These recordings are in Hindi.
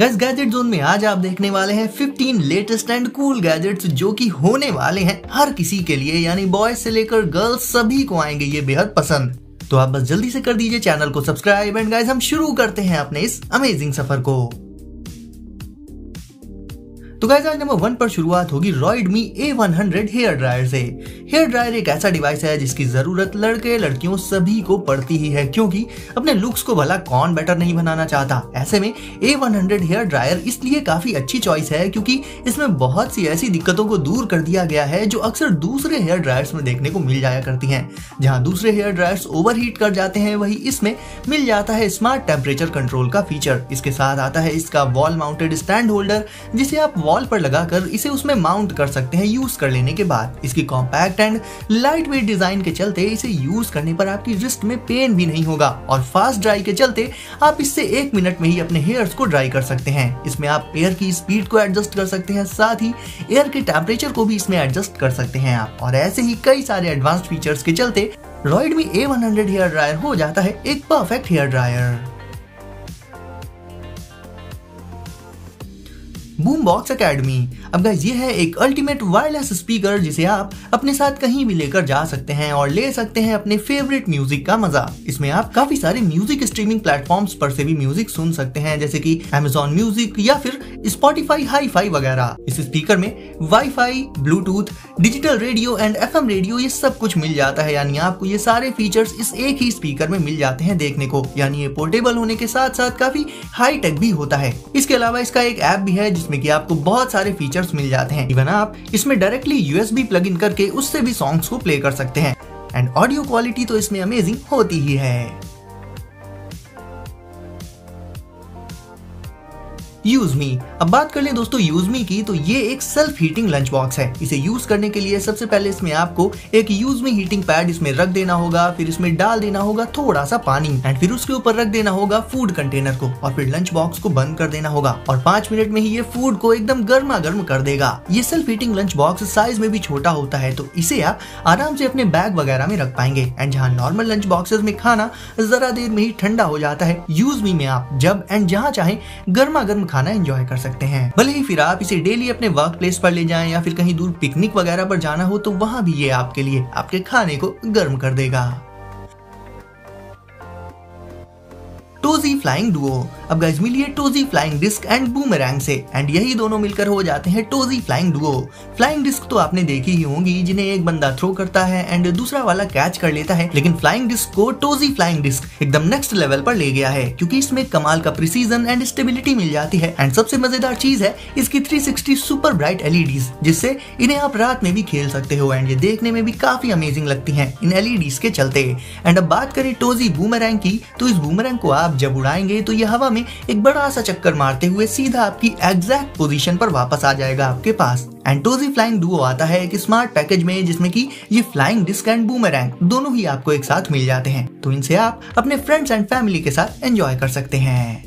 गाइस गैजेट जोन में आज आप देखने वाले हैं 15 लेटेस्ट एंड कूल गैजेट्स जो कि होने वाले हैं हर किसी के लिए, यानी बॉयज से लेकर गर्ल्स सभी को आएंगे ये बेहद पसंद। तो आप बस जल्दी से कर दीजिए चैनल को सब्सक्राइब एंड गाइस हम शुरू करते हैं अपने इस अमेजिंग सफर को। तो गाइस आज नंबर 1 पर शुरुआत होगी रेडमी A100 हेयर ड्रायर से। हेयर ड्रायर एक ऐसा डिवाइस है जिसकी जरूरत लड़के लड़कियों सभी को पड़ती ही है, क्योंकि अपने लुक्स को भला कौन बेटर नहीं बनाना चाहता। ऐसे में A100 हेयर ड्रायर इसलिए काफी अच्छी चॉइस है क्योंकि इसमें बहुत सी ऐसी दिक्कतों को दूर कर दिया गया है जो अक्सर दूसरे हेयर ड्रायर्स में देखने को मिल जाया करती है। जहाँ दूसरे हेयर ड्रायर्स ओवरहीट कर जाते हैं, वही इसमें मिल जाता है स्मार्ट टेम्परेचर कंट्रोल का फीचर। इसके साथ आता है इसका वॉल माउंटेड स्टैंड होल्डर, जिसे आप वॉल पर लगाकर इसे उसमें माउंट कर सकते हैं यूज कर लेने के बाद। इसकी compact and light weight design के चलते इसे यूज करने पर आपकी रिस्ट में पेन भी नहीं होगा, और फास्ट ड्राई के चलते आप इससे 1 मिनट में ही अपने हेयर्स को ड्राई कर सकते हैं। इसमें आप एयर की स्पीड को एडजस्ट कर सकते हैं, साथ ही एयर के टेम्परेचर को भी इसमें एडजस्ट कर सकते हैं आप, और ऐसे ही कई सारे एडवांस्ड फीचर्स के चलते रेडमी A100 हेयर ड्रायर हो जाता है एक perfect hair dryer. Boom box academy. अब गाइस ये है एक अल्टीमेट वायरलेस स्पीकर जिसे आप अपने साथ कहीं भी लेकर जा सकते हैं और ले सकते हैं अपने फेवरेट म्यूजिक का मजा। इसमें आप काफी सारे म्यूजिक स्ट्रीमिंग प्लेटफॉर्म्स पर से भी म्यूजिक सुन सकते हैं, जैसे कि Amazon म्यूजिक या फिर Spotify हाई-फाई वगैरह। इस स्पीकर में WiFi, Bluetooth, digital radio and FM radio ये सब कुछ मिल जाता है, यानी आपको ये सारे फीचर्स इस एक ही स्पीकर में मिल जाते हैं देखने को। यानी ये पोर्टेबल होने के साथ साथ काफी हाई टेक भी होता है। इसके अलावा इसका एक ऐप भी है जिसमें कि आपको बहुत सारे फीचर्स मिल जाते हैं। इवन आप इसमें डायरेक्टली USB प्लग इन करके उससे भी सॉन्ग्स को प्ले कर सकते हैं, एंड ऑडियो क्वालिटी तो इसमें अमेजिंग होती ही है। Use me. अब बात कर लें दोस्तों यूज मी की, तो ये एक सेल्फ हीटिंग लंच बॉक्स है। इसे यूज करने के लिए सबसे पहले इसमें आपको एक यूज मी हीटिंग पैड इसमें रख देना होगा, फिर इसमें डाल देना होगा थोड़ा सा पानी, एंड फिर उसके ऊपर रख देना होगा फूड कंटेनर को, और फिर लंच बॉक्स को बंद कर देना होगा, और 5 मिनट में ही ये फूड को एकदम गर्मा गर्म कर देगा। ये self heating lunch box size में भी छोटा होता है, तो इसे आप आराम से अपने बैग वगैरह में रख पाएंगे। एंड जहाँ नॉर्मल लंच बॉक्सेस में खाना जरा देर में ही ठंडा हो जाता है, यूज मी में आप जब एंड जहाँ चाहे गर्मा गर्म खाना एंजॉय कर सकते हैं। भले ही फिर आप इसे डेली अपने वर्क प्लेस पर ले जाएं या फिर कहीं दूर पिकनिक वगैरह पर जाना हो, तो वहां भी ये आपके लिए आपके खाने को गर्म कर देगा। टोजी फ्लाइंग डुओ। अब गाइस मिलिए टोजी फ्लाइंग डिस्क एंड बूमरैंग से, एंड यही दोनों मिलकर हो जाते हैं टोजी फ्लाइंग डुओ। फ्लाइंग डिस्क तो आपने देखी ही होंगी, जिन्हें एक बंदा थ्रो करता है एंड दूसरा वाला कैच कर लेता है, लेकिन फ्लाइंग डिस्क को टोजी फ्लाइंग डिस्क एकदम नेक्स्ट लेवल पर ले गया है क्योंकि इसमें कमाल का प्रिसीजन एंड स्टेबिलिटी मिल जाती है। एंड सबसे मजेदार चीज है इसकी 360 सुपर ब्राइट LEDs, जिससे इन्हें आप रात में भी खेल सकते हो, एंड ये देखने में भी काफी अमेजिंग लगती है इन LEDs के चलते। एंड अब बात करें टोजी बूमरैंग की, तो इस बूमरैंग को आप जब उड़ाएंगे तो यह हवा में एक बड़ा सा चक्कर मारते हुए सीधा आपकी एग्जैक्ट पोजीशन पर वापस आ जाएगा आपके पास। एंड टोजी फ्लाइंग डुओ आता है एक स्मार्ट पैकेज में, जिसमें कि ये फ्लाइंग डिस्क एंड बूमरैंग दोनों ही आपको एक साथ मिल जाते हैं, तो इनसे आप अपने फ्रेंड्स एंड फैमिली के साथ एंजॉय कर सकते हैं।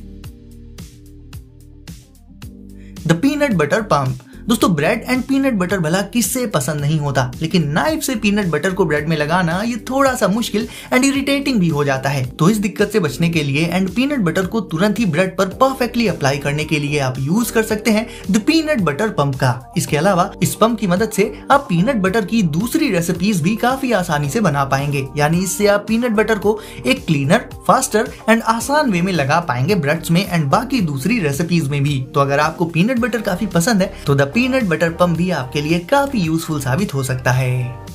The peanut butter pump. दोस्तों ब्रेड एंड पीनट बटर भला किससे पसंद नहीं होता, लेकिन नाइफ से पीनट बटर को ब्रेड में लगाना ये थोड़ा सा मुश्किल एंड इरिटेटिंग भी हो जाता है। तो इस दिक्कत से बचने के लिए एंड पीनट बटर को तुरंत ही ब्रेड पर परफेक्टली अप्लाई करने के लिए आप यूज कर सकते हैं द पीनट बटर पंप का। इसके अलावा इस पंप की मदद से आप पीनट बटर की दूसरी रेसिपीज भी काफी आसानी से बना पाएंगे, यानी इससे आप पीनट बटर को एक क्लीनर, फास्टर एंड आसान वे में लगा पाएंगे ब्रेड्स में एंड बाकी दूसरी रेसिपीज में भी। तो अगर आपको पीनट बटर काफी पसंद है तो द पीनट बटर पंप भी आपके लिए काफी यूजफुल साबित हो सकता है।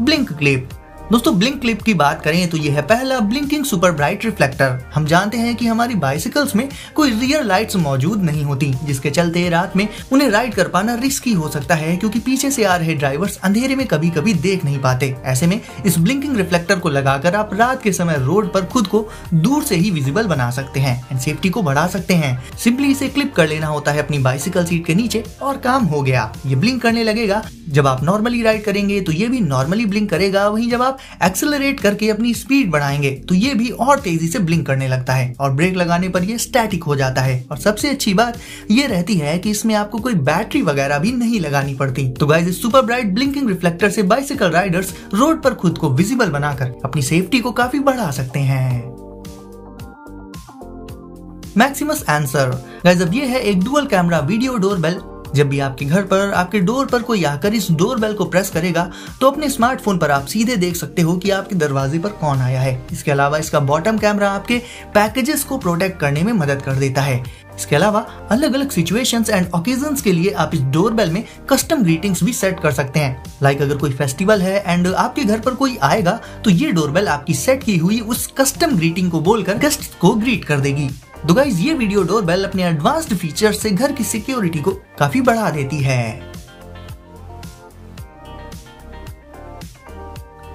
ब्लिंकक्लिप। दोस्तों ब्लिंकक्लिप की बात करें तो यह है पहला ब्लिंकिंग सुपर ब्राइट रिफ्लेक्टर। हम जानते हैं कि हमारी बाइसिकल्स में कोई रियर लाइट्स मौजूद नहीं होती, जिसके चलते रात में उन्हें राइड कर पाना रिस्की हो सकता है क्योंकि पीछे से आ रहे ड्राइवर्स अंधेरे में कभी कभी देख नहीं पाते। ऐसे में इस ब्लिंकिंग रिफ्लेक्टर को लगाकर आप रात के समय रोड पर खुद को दूर से ही विजिबल बना सकते हैं एंड सेफ्टी को बढ़ा सकते हैं। सिंपली इसे क्लिप कर लेना होता है अपनी बाइसिकल सीट के नीचे और काम हो गया। ये ब्लिंक करने लगेगा जब आप नॉर्मली राइड करेंगे, तो ये भी नॉर्मली ब्लिंक करेगा। वहीं जब आप एक्सेलरेट करके अपनी स्पीड बढ़ाएंगे तो ये भी और तेजी से ब्लिंक करने लगता है, और ब्रेक लगाने पर ये स्टैटिक हो जाता है। और सबसे अच्छी बात ये रहती है कि इसमें आपको कोई बैटरी वगैरह भी नहीं लगानी पड़ती। तो गाइस इस सुपर ब्राइट ब्लिंकिंग रिफ्लेक्टर से बाइसिकल राइडर्स रोड पर खुद को विजिबल बनाकर अपनी सेफ्टी को काफी बढ़ा सकते हैं। Maximus answer. गाइस अब ये है एक डुअल कैमरा वीडियो डोरबेल। जब भी आपके घर पर आपके डोर पर कोई आकर इस डोरबेल को प्रेस करेगा तो अपने स्मार्टफोन पर आप सीधे देख सकते हो कि आपके दरवाजे पर कौन आया है। इसके अलावा इसका बॉटम कैमरा आपके पैकेजेस को प्रोटेक्ट करने में मदद कर देता है। इसके अलावा अलग अलग सिचुएशंस एंड ओकेजन्स के लिए आप इस डोरबेल में कस्टम ग्रीटिंग्स भी सेट कर सकते हैं। लाइक अगर कोई फेस्टिवल है एंड आपके घर पर कोई आएगा तो ये डोरबेल आपकी सेट की हुई उस कस्टम ग्रीटिंग को बोलकर गेस्ट को ग्रीट कर देगी। तो गाइस ये वीडियो डोरबेल अपने एडवांस्ड फीचर से घर की सिक्योरिटी को काफी बढ़ा देती है।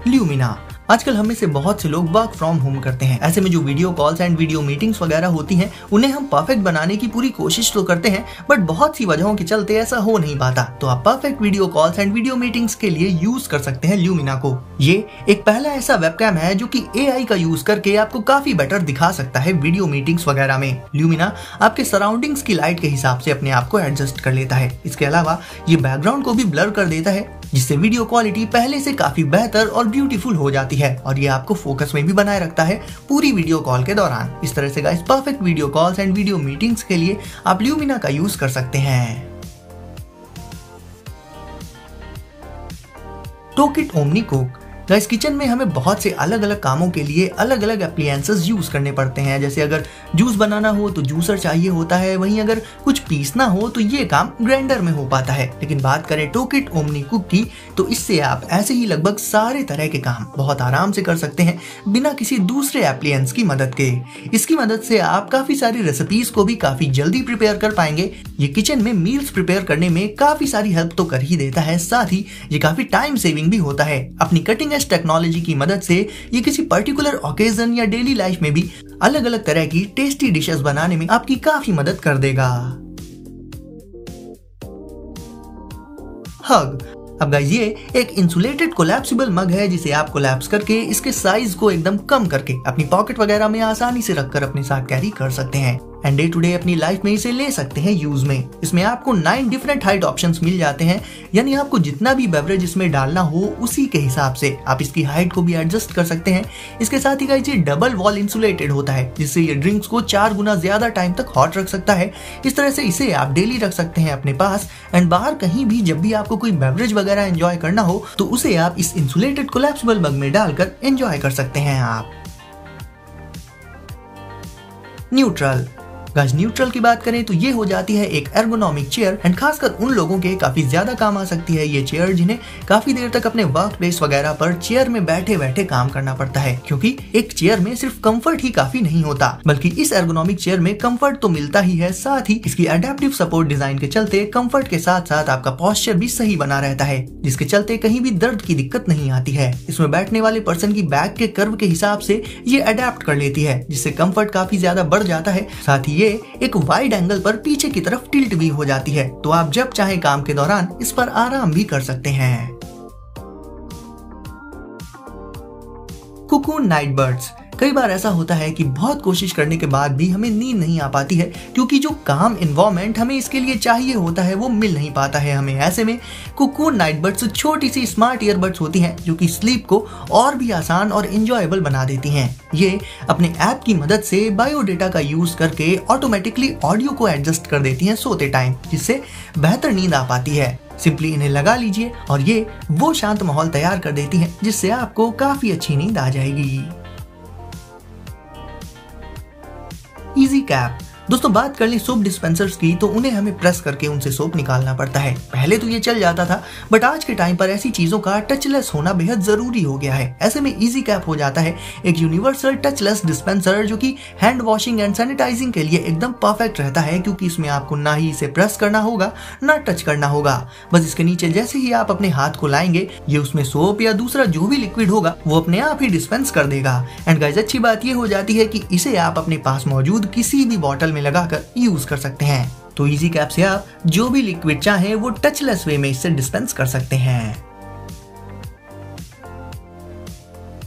ल्यूमिना। आजकल हम में से बहुत से लोग वर्क फ्रॉम होम करते हैं, ऐसे में जो video calls and video meetings वगैरह होती हैं उन्हें हम परफेक्ट बनाने की पूरी कोशिश तो करते हैं बट बहुत सी वजहों के चलते ऐसा हो नहीं पाता। तो आप perfect video calls and video meetings के लिए यूज कर सकते हैं ल्यूमिना को। ये एक पहला ऐसा वेबकैम है जो कि AI का यूज करके आपको काफी बेटर दिखा सकता है वीडियो मीटिंग्स वगैरह में। ल्यूमिना आपके सराउंडिंग्स की लाइट के हिसाब से अपने आप को एडजस्ट कर लेता है। इसके अलावा ये बैकग्राउंड को भी ब्लर कर देता है जिससे वीडियो क्वालिटी पहले से काफी बेहतर और ब्यूटीफुल हो जाती है और ये आपको फोकस में भी बनाए रखता है पूरी वीडियो कॉल के दौरान। इस तरह से guys perfect video calls and video meetings के लिए आप ल्यूमिना का यूज कर सकते हैं। टोकिट ओमनिकुक। गाइस किचन में हमें बहुत से अलग अलग कामों के लिए अलग अलग एप्लायंसेस यूज करने पड़ते हैं, जैसे अगर जूस बनाना हो तो जूसर चाहिए होता है, वहीं अगर कुछ पीसना हो तो ये काम ग्राइंडर में हो पाता है। लेकिन बात करें टोकिट ओमनिकुक की तो इससे आप ऐसे ही लगभग सारे तरह के काम बहुत आराम से कर सकते हैं बिना किसी दूसरे एप्लायंस की मदद के। इसकी मदद से आप काफी सारी रेसिपीज को भी काफी जल्दी प्रिपेयर कर पाएंगे। ये किचन में मील्स प्रिपेयर करने में काफी सारी हेल्प तो कर ही देता है, साथ ही ये काफी टाइम सेविंग भी होता है। अपनी कटिंग इस टेक्नोलॉजी की मदद से ये किसी पर्टिकुलर ओकेजन या डेली लाइफ में भी अलग अलग तरह की टेस्टी डिशेस बनाने में आपकी काफी मदद कर देगा। हग। अब गाइस ये एक इंसुलेटेड कोलैप्सिबल मग है जिसे आप कोलैप्स करके इसके साइज को एकदम कम करके अपनी पॉकेट वगैरह में आसानी से रखकर अपने साथ कैरी कर सकते हैं एंड डे टू डे अपनी लाइफ में इसे ले सकते हैं यूज में। इसमें आपको 9 डिफरेंट हाइट ऑप्शंस मिल जाते हैं, यानी आपको जितना भी बेवरेज इसमें डालना हो उसी के हिसाब से आप इसकी हाइट को भी एडजस्ट कर सकते हैं। इसके साथ ही गाइस ये डबल वॉल इंसुलेटेड होता है जिससे ये ड्रिंक्स को 4 गुना ज्यादा टाइम तक हॉट रख सकता है। इस तरह से इसे आप डेली रख सकते हैं अपने पास एंड बाहर कहीं भी जब भी आपको कोई बेवरेज वगैरह एंजॉय करना हो तो उसे आप इस इंसुलेटेड कोलैप्सिबल मग में डालकर एंजॉय कर सकते हैं आप। न्यूट्रल। गाइस न्यूट्रल की बात करें तो ये हो जाती है एक एर्गोनॉमिक चेयर एंड खासकर उन लोगों के काफी ज्यादा काम आ सकती है ये चेयर जिन्हें काफी देर तक अपने वर्क प्लेस वगैरह पर चेयर में बैठे बैठे काम करना पड़ता है, क्योंकि एक चेयर में सिर्फ कंफर्ट ही काफी नहीं होता बल्कि इस एर्गोनॉमिक चेयर में कंफर्ट तो मिलता ही है, साथ ही इसकी अडेप्टिव सपोर्ट डिजाइन के चलते कंफर्ट के साथ साथ आपका पॉस्चर भी सही बना रहता है जिसके चलते कहीं भी दर्द की दिक्कत नहीं आती है। इसमें बैठने वाले पर्सन की बैक के कर्व के हिसाब से ये अडेप्ट कर लेती है जिससे कंफर्ट काफी ज्यादा बढ़ जाता है। साथ ही एक वाइड एंगल पर पीछे की तरफ टिल्ट भी हो जाती है तो आप जब चाहे काम के दौरान इस पर आराम भी कर सकते हैं। Cocoon Nightbirds. कई बार ऐसा होता है कि बहुत कोशिश करने के बाद भी हमें नींद नहीं आ पाती है क्योंकि जो काम इन्वायरमेंट हमें इसके लिए चाहिए होता है वो मिल नहीं पाता है हमें। ऐसे में कोकून नाइटबड्स छोटी सी स्मार्ट ईयरबड्स होती हैं जो कि स्लीप को और भी आसान और इंजॉयबल बना देती हैं। ये अपने ऐप की मदद से बायोडेटा का यूज करके ऑटोमेटिकली ऑडियो को एडजस्ट कर देती हैं सोते टाइम, जिससे बेहतर नींद आ पाती है। सिंपली इन्हें लगा लीजिए और ये वो शांत माहौल तैयार कर देती है जिससे आपको काफी अच्छी नींद आ जाएगी। Easy cap. दोस्तों बात कर ली सोप डिस्पेंसर्स की तो उन्हें हमें प्रेस करके उनसे सोप निकालना पड़ता है। पहले तो ये चल जाता था बट आज के टाइम पर ऐसी चीजों का टचलेस होना बेहद जरूरी हो गया है। ऐसे में इजी कैप हो जाता है एक यूनिवर्सल टचलेस डिस्पेंसर जो कि हैंड वॉशिंग एंड सैनिटाइजिंग के लिए एकदम परफेक्ट रहता है, क्योंकि इसमें आपको ना ही इसे प्रेस करना होगा ना टच करना होगा। बस इसके नीचे जैसे ही आप अपने हाथ को लाएंगे ये उसमें सोप या दूसरा जो भी लिक्विड होगा वो अपने आप ही डिस्पेंस कर देगा। एंड गाइस अच्छी बात ये हो जाती है कि इसे आप अपने पास मौजूद किसी भी बॉटल में लगाकर यूज कर सकते हैं। तो इजी कैप से आप जो भी लिक्विड चाहे वो टचलेस वे में इससे डिस्पेंस कर सकते हैं।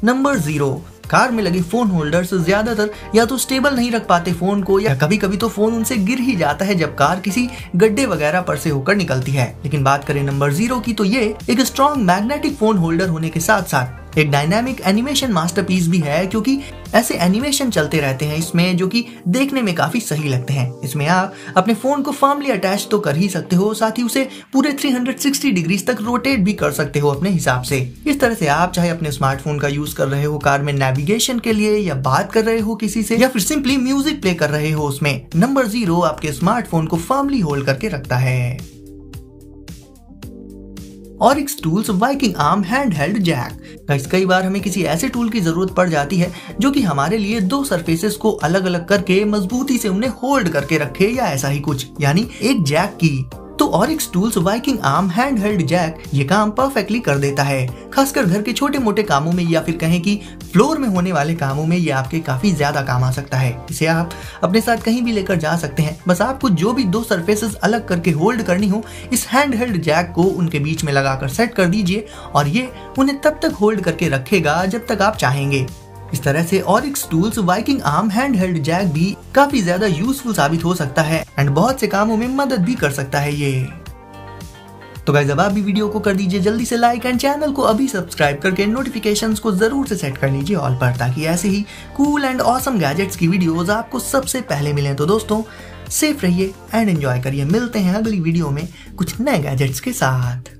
Number zero. कार में लगे फोन होल्डर्स ज्यादातर या तो स्टेबल नहीं रख पाते फोन को, या कभी कभी तो फोन उनसे गिर ही जाता है जब कार किसी गड्ढे वगैरह पर से होकर निकलती है। लेकिन बात करें नंबर जीरो की तो ये एक स्ट्रॉन्ग मैग्नेटिक फोन होल्डर होने के साथ साथ एक डायनामिक एनिमेशन मास्टरपीस भी है क्योंकि ऐसे एनिमेशन चलते रहते हैं इसमें जो कि देखने में काफी सही लगते हैं। इसमें आप अपने फोन को फर्मली अटैच तो कर ही सकते हो, साथ ही उसे पूरे 360 डिग्रीज तक रोटेट भी कर सकते हो अपने हिसाब से। इस तरह से आप चाहे अपने स्मार्टफोन का यूज कर रहे हो कार में नेविगेशन के लिए, या बात कर रहे हो किसी से, या फिर सिंपली म्यूजिक प्ले कर रहे हो, उसमें नंबर जीरो आपके स्मार्टफोन को फर्मली होल्ड करके रखता है। और एक tools Viking arm hand held jack. कई बार हमें किसी ऐसे टूल की जरूरत पड़ जाती है जो कि हमारे लिए दो सरफेसेस को अलग अलग करके मजबूती से उन्हें होल्ड करके रखे, या ऐसा ही कुछ, यानी एक जैक की। तो और एक tools Viking arm hand held jack ये काम परफेक्टली कर देता है, खासकर घर के छोटे मोटे कामों में, या फिर कहें कि फ्लोर में होने वाले कामों में ये आपके काफी ज्यादा काम आ सकता है। इसे आप अपने साथ कहीं भी लेकर जा सकते हैं, बस आपको जो भी दो सरफेसेस अलग करके होल्ड करनी हो इस हैंड हेल्ड जैक को उनके बीच में लगाकर सेट कर दीजिए और ये उन्हें तब तक होल्ड करके रखेगा जब तक आप चाहेंगे। इस तरह से और एक tools Viking arm hand held jack भी काफी ज्यादा यूजफुल साबित हो सकता है एंड बहुत से कामों में मदद भी कर सकता है ये। तो गाइस अब आप भी वीडियो को कर दीजिए जल्दी से लाइक एंड चैनल को अभी सब्सक्राइब करके नोटिफिकेशंस को जरूर से सेट कर लीजिए ऑल पर, ताकि ऐसे ही कूल एंड ऑसम गैजेट्स की वीडियोस आपको सबसे पहले मिले। तो दोस्तों सेफ रहिए एंड एंजॉय करिए, मिलते हैं अगली वीडियो में कुछ नए गैजेट्स के साथ।